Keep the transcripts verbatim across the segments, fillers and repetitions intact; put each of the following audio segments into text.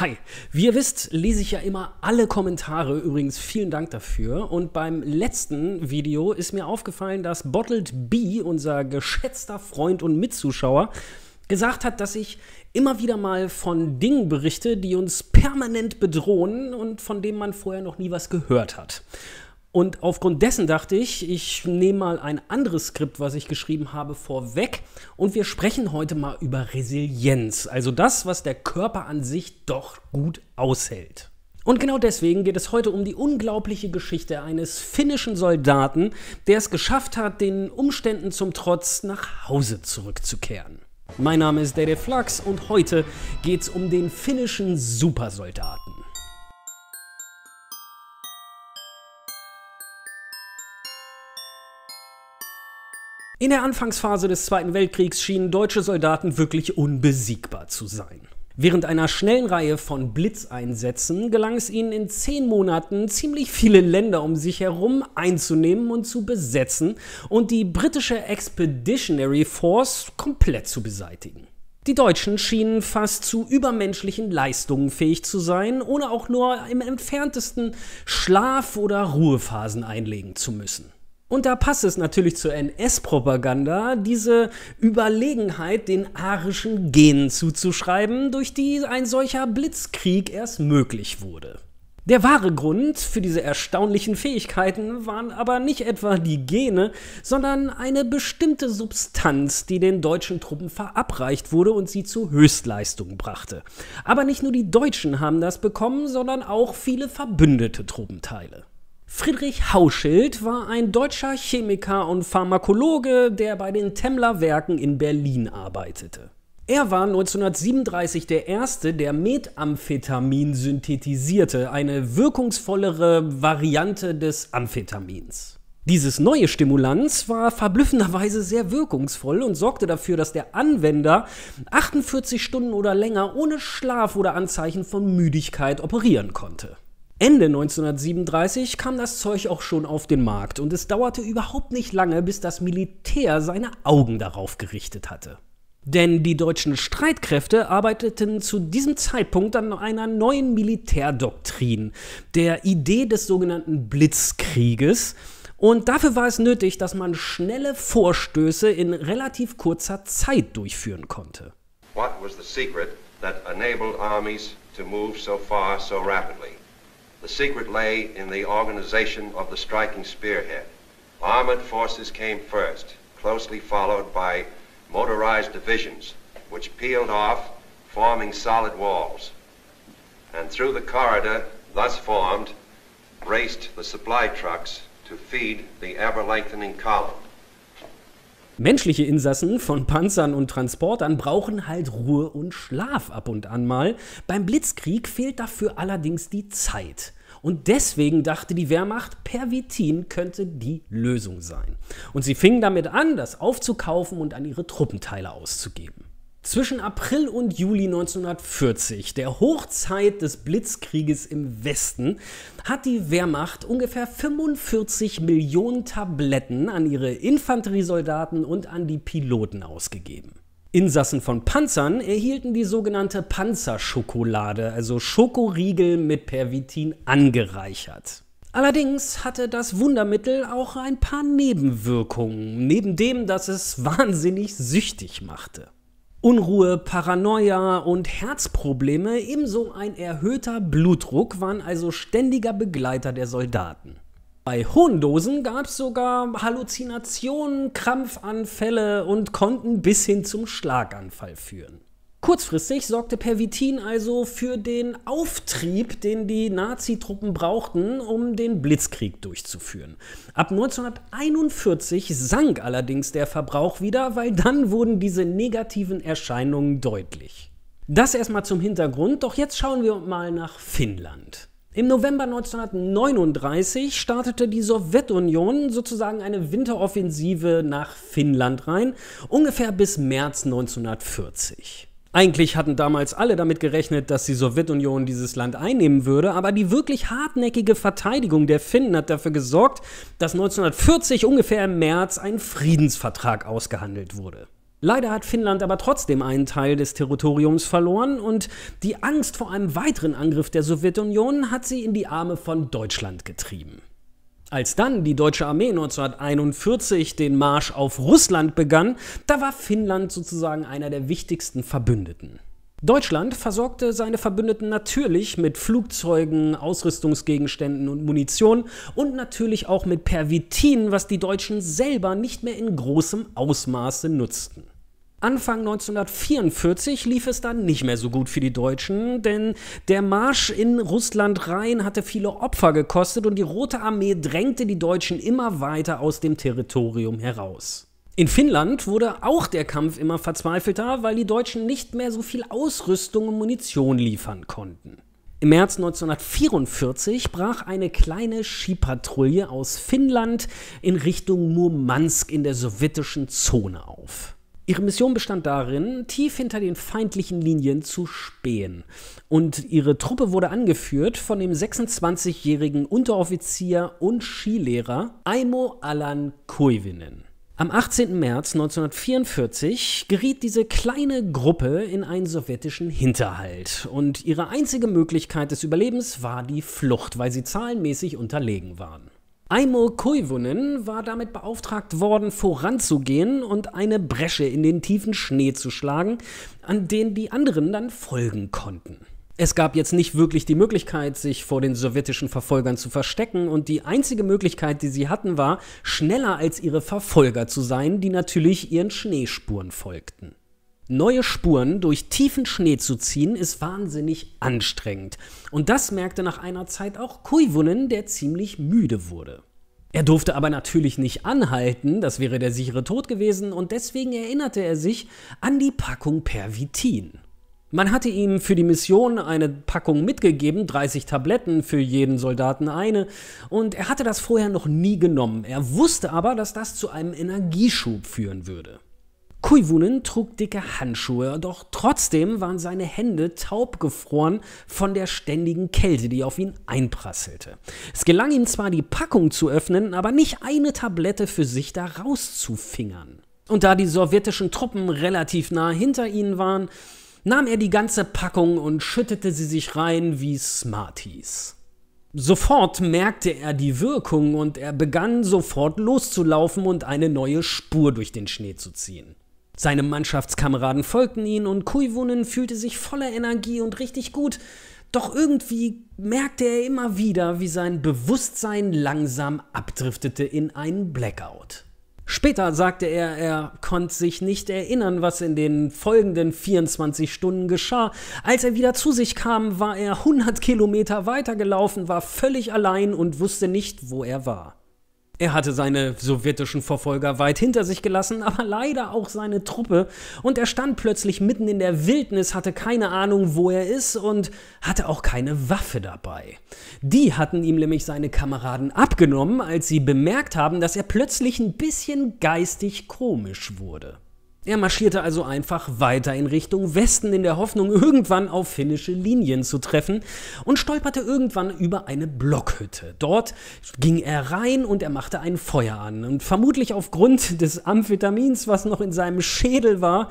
Hi, wie ihr wisst, lese ich ja immer alle Kommentare, übrigens vielen Dank dafür. Und beim letzten Video ist mir aufgefallen, dass Bottled B, unser geschätzter Freund und Mitzuschauer, gesagt hat, dass ich immer wieder mal von Dingen berichte, die uns permanent bedrohen und von denen man vorher noch nie was gehört hat. Und aufgrund dessen dachte ich, ich nehme mal ein anderes Skript, was ich geschrieben habe, vorweg und wir sprechen heute mal über Resilienz, also das, was der Körper an sich doch gut aushält. Und genau deswegen geht es heute um die unglaubliche Geschichte eines finnischen Soldaten, der es geschafft hat, den Umständen zum Trotz nach Hause zurückzukehren. Mein Name ist Dede Flachs und heute geht's um den finnischen Supersoldaten. In der Anfangsphase des Zweiten Weltkriegs schienen deutsche Soldaten wirklich unbesiegbar zu sein. Während einer schnellen Reihe von Blitzeinsätzen gelang es ihnen in zehn Monaten, ziemlich viele Länder um sich herum einzunehmen und zu besetzen und die britische Expeditionary Force komplett zu beseitigen. Die Deutschen schienen fast zu übermenschlichen Leistungen fähig zu sein, ohne auch nur im entferntesten Schlaf- oder Ruhephasen einlegen zu müssen. Und da passt es natürlich zur N S-Propaganda, diese Überlegenheit den arischen Genen zuzuschreiben, durch die ein solcher Blitzkrieg erst möglich wurde. Der wahre Grund für diese erstaunlichen Fähigkeiten waren aber nicht etwa die Gene, sondern eine bestimmte Substanz, die den deutschen Truppen verabreicht wurde und sie zu Höchstleistungen brachte. Aber nicht nur die Deutschen haben das bekommen, sondern auch viele verbündete Truppenteile. Friedrich Hauschild war ein deutscher Chemiker und Pharmakologe, der bei den Temmler Werken in Berlin arbeitete. Er war neunzehnhundertsiebenunddreißig der Erste, der Methamphetamin synthetisierte, eine wirkungsvollere Variante des Amphetamins. Dieses neue Stimulanz war verblüffenderweise sehr wirkungsvoll und sorgte dafür, dass der Anwender achtundvierzig Stunden oder länger ohne Schlaf oder Anzeichen von Müdigkeit operieren konnte. Ende neunzehnhundertsiebenunddreißig kam das Zeug auch schon auf den Markt und es dauerte überhaupt nicht lange, bis das Militär seine Augen darauf gerichtet hatte. Denn die deutschen Streitkräfte arbeiteten zu diesem Zeitpunkt an einer neuen Militärdoktrin, der Idee des sogenannten Blitzkrieges, und dafür war es nötig, dass man schnelle Vorstöße in relativ kurzer Zeit durchführen konnte. What was the secret that enabled armies to move so far so rapidly? The secret lay in the organization of the striking spearhead. Armored forces came first, closely followed by motorized divisions, which peeled off, forming solid walls. And through the corridor, thus formed, raced the supply trucks to feed the ever-lengthening column. Menschliche Insassen von Panzern und Transportern brauchen halt Ruhe und Schlaf ab und an mal. Beim Blitzkrieg fehlt dafür allerdings die Zeit. Und deswegen dachte die Wehrmacht, Pervitin könnte die Lösung sein. Und sie fingen damit an, das aufzukaufen und an ihre Truppenteile auszugeben. Zwischen April und Juli neunzehnhundertvierzig, der Hochzeit des Blitzkrieges im Westen, hat die Wehrmacht ungefähr fünfundvierzig Millionen Tabletten an ihre Infanteriesoldaten und an die Piloten ausgegeben. Insassen von Panzern erhielten die sogenannte Panzerschokolade, also Schokoriegel mit Pervitin angereichert. Allerdings hatte das Wundermittel auch ein paar Nebenwirkungen, neben dem, dass es wahnsinnig süchtig machte. Unruhe, Paranoia und Herzprobleme, ebenso ein erhöhter Blutdruck, waren also ständiger Begleiter der Soldaten. Bei hohen Dosen gab es sogar Halluzinationen, Krampfanfälle und konnten bis hin zum Schlaganfall führen. Kurzfristig sorgte Pervitin also für den Auftrieb, den die Nazi-Truppen brauchten, um den Blitzkrieg durchzuführen. Ab neunzehnhunderteinundvierzig sank allerdings der Verbrauch wieder, weil dann wurden diese negativen Erscheinungen deutlich. Das erstmal zum Hintergrund, doch jetzt schauen wir mal nach Finnland. Im November neunzehnhundertneununddreißig startete die Sowjetunion sozusagen eine Winteroffensive nach Finnland rein, ungefähr bis März neunzehnhundertvierzig. Eigentlich hatten damals alle damit gerechnet, dass die Sowjetunion dieses Land einnehmen würde, aber die wirklich hartnäckige Verteidigung der Finnen hat dafür gesorgt, dass neunzehnhundertvierzig ungefähr im März ein Friedensvertrag ausgehandelt wurde. Leider hat Finnland aber trotzdem einen Teil des Territoriums verloren und die Angst vor einem weiteren Angriff der Sowjetunion hat sie in die Arme von Deutschland getrieben. Als dann die deutsche Armee neunzehnhunderteinundvierzig den Marsch auf Russland begann, da war Finnland sozusagen einer der wichtigsten Verbündeten. Deutschland versorgte seine Verbündeten natürlich mit Flugzeugen, Ausrüstungsgegenständen und Munition und natürlich auch mit Pervitin, was die Deutschen selber nicht mehr in großem Ausmaße nutzten. Anfang neunzehnhundertvierundvierzig lief es dann nicht mehr so gut für die Deutschen, denn der Marsch in Russland rein hatte viele Opfer gekostet und die Rote Armee drängte die Deutschen immer weiter aus dem Territorium heraus. In Finnland wurde auch der Kampf immer verzweifelter, weil die Deutschen nicht mehr so viel Ausrüstung und Munition liefern konnten. Im März neunzehnhundertvierundvierzig brach eine kleine Skipatrouille aus Finnland in Richtung Murmansk in der sowjetischen Zone auf. Ihre Mission bestand darin, tief hinter den feindlichen Linien zu spähen. Und ihre Truppe wurde angeführt von dem sechsundzwanzigjährigen Unteroffizier und Skilehrer Aimo Allan Koivunen. Am achtzehnten März neunzehnhundertvierundvierzig geriet diese kleine Gruppe in einen sowjetischen Hinterhalt. Und ihre einzige Möglichkeit des Überlebens war die Flucht, weil sie zahlenmäßig unterlegen waren. Aimo Koivunen war damit beauftragt worden, voranzugehen und eine Bresche in den tiefen Schnee zu schlagen, an denen die anderen dann folgen konnten. Es gab jetzt nicht wirklich die Möglichkeit, sich vor den sowjetischen Verfolgern zu verstecken, und die einzige Möglichkeit, die sie hatten, war, schneller als ihre Verfolger zu sein, die natürlich ihren Schneespuren folgten. Neue Spuren durch tiefen Schnee zu ziehen, ist wahnsinnig anstrengend. Und das merkte nach einer Zeit auch Koivunen, der ziemlich müde wurde. Er durfte aber natürlich nicht anhalten, das wäre der sichere Tod gewesen, und deswegen erinnerte er sich an die Packung Pervitin. Man hatte ihm für die Mission eine Packung mitgegeben, dreißig Tabletten, für jeden Soldaten eine, und er hatte das vorher noch nie genommen. Er wusste aber, dass das zu einem Energieschub führen würde. Koivunen trug dicke Handschuhe, doch trotzdem waren seine Hände taub gefroren von der ständigen Kälte, die auf ihn einprasselte. Es gelang ihm zwar, die Packung zu öffnen, aber nicht eine Tablette für sich da rauszufingern. Und da die sowjetischen Truppen relativ nah hinter ihnen waren, nahm er die ganze Packung und schüttete sie sich rein wie Smarties. Sofort merkte er die Wirkung und er begann sofort loszulaufen und eine neue Spur durch den Schnee zu ziehen. Seine Mannschaftskameraden folgten ihm und Koivunen fühlte sich voller Energie und richtig gut, doch irgendwie merkte er immer wieder, wie sein Bewusstsein langsam abdriftete in einen Blackout. Später sagte er, er konnte sich nicht erinnern, was in den folgenden vierundzwanzig Stunden geschah. Als er wieder zu sich kam, war er hundert Kilometer weitergelaufen, war völlig allein und wusste nicht, wo er war. Er hatte seine sowjetischen Verfolger weit hinter sich gelassen, aber leider auch seine Truppe, und er stand plötzlich mitten in der Wildnis, hatte keine Ahnung, wo er ist und hatte auch keine Waffe dabei. Die hatten ihm nämlich seine Kameraden abgenommen, als sie bemerkt haben, dass er plötzlich ein bisschen geistig komisch wurde. Er marschierte also einfach weiter in Richtung Westen in der Hoffnung, irgendwann auf finnische Linien zu treffen, und stolperte irgendwann über eine Blockhütte. Dort ging er rein und er machte ein Feuer an. Und vermutlich aufgrund des Amphetamins, was noch in seinem Schädel war,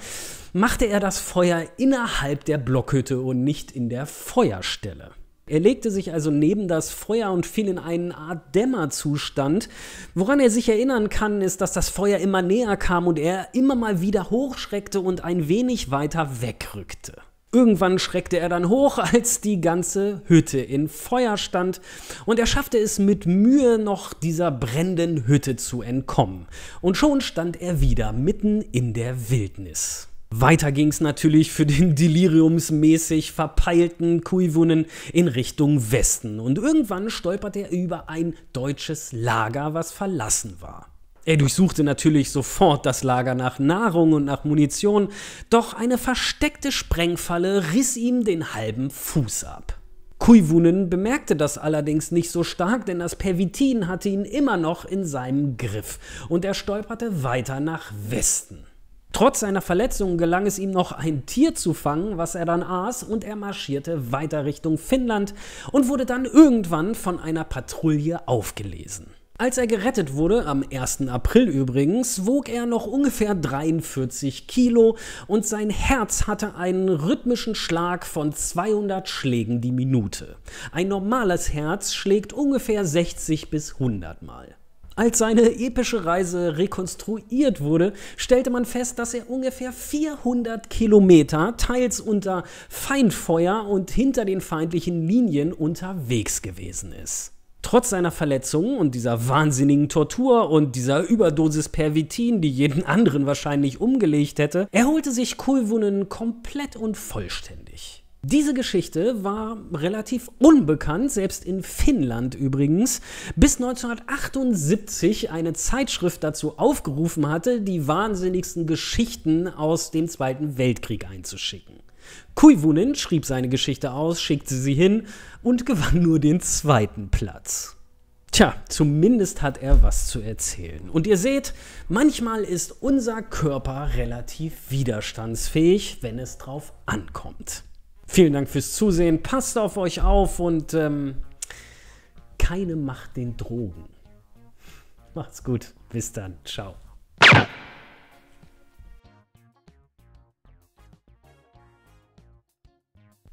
machte er das Feuer innerhalb der Blockhütte und nicht in der Feuerstelle. Er legte sich also neben das Feuer und fiel in einen Art Dämmerzustand. Woran er sich erinnern kann, ist, dass das Feuer immer näher kam und er immer mal wieder hochschreckte und ein wenig weiter wegrückte. Irgendwann schreckte er dann hoch, als die ganze Hütte in Feuer stand, und er schaffte es mit Mühe noch, dieser brennenden Hütte zu entkommen. Und schon stand er wieder mitten in der Wildnis. Weiter ging es natürlich für den deliriumsmäßig verpeilten Koivunen in Richtung Westen, und irgendwann stolperte er über ein deutsches Lager, was verlassen war. Er durchsuchte natürlich sofort das Lager nach Nahrung und nach Munition, doch eine versteckte Sprengfalle riss ihm den halben Fuß ab. Koivunen bemerkte das allerdings nicht so stark, denn das Pervitin hatte ihn immer noch in seinem Griff, und er stolperte weiter nach Westen. Trotz seiner Verletzungen gelang es ihm noch, ein Tier zu fangen, was er dann aß, und er marschierte weiter Richtung Finnland und wurde dann irgendwann von einer Patrouille aufgelesen. Als er gerettet wurde, am ersten April übrigens, wog er noch ungefähr dreiundvierzig Kilo und sein Herz hatte einen rhythmischen Schlag von zweihundert Schlägen die Minute. Ein normales Herz schlägt ungefähr sechzig bis hundert Mal. Als seine epische Reise rekonstruiert wurde, stellte man fest, dass er ungefähr vierhundert Kilometer, teils unter Feindfeuer und hinter den feindlichen Linien unterwegs gewesen ist. Trotz seiner Verletzungen und dieser wahnsinnigen Tortur und dieser Überdosis Pervitin, die jeden anderen wahrscheinlich umgelegt hätte, erholte sich Koivunen komplett und vollständig. Diese Geschichte war relativ unbekannt, selbst in Finnland übrigens, bis neunzehnhundertachtundsiebzig eine Zeitschrift dazu aufgerufen hatte, die wahnsinnigsten Geschichten aus dem Zweiten Weltkrieg einzuschicken. Koivunen schrieb seine Geschichte aus, schickte sie hin und gewann nur den zweiten Platz. Tja, zumindest hat er was zu erzählen. Und ihr seht, manchmal ist unser Körper relativ widerstandsfähig, wenn es drauf ankommt. Vielen Dank fürs Zusehen, passt auf euch auf und ähm, keine Macht den Drogen. Macht's gut, bis dann, ciao.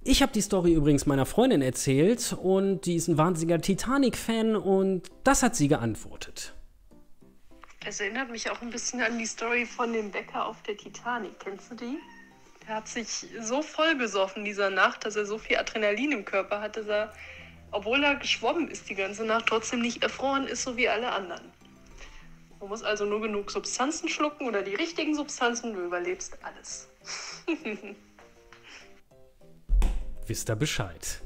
Ich habe die Story übrigens meiner Freundin erzählt und die ist ein wahnsinniger Titanic-Fan und das hat sie geantwortet. Es erinnert mich auch ein bisschen an die Story von dem Bäcker auf der Titanic. Kennst du die? Der hat sich so voll besoffen dieser Nacht, dass er so viel Adrenalin im Körper hatte, dass er, obwohl er geschwommen ist die ganze Nacht, trotzdem nicht erfroren ist, so wie alle anderen. Man muss also nur genug Substanzen schlucken oder die richtigen Substanzen, du überlebst alles. Wisst ihr Bescheid.